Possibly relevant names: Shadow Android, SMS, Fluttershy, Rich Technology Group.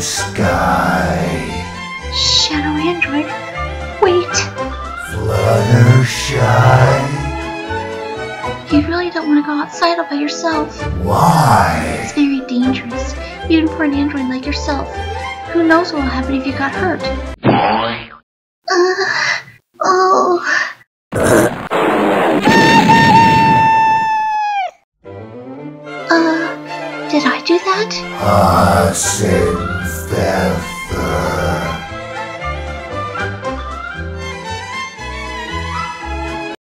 sky. Shadow Android, wait. Fluttershy. You really don't want to go outside all by yourself. Why? It's very dangerous, even for an android like yourself. Who knows what will happen if you got hurt? Did I do that? Arson, theft.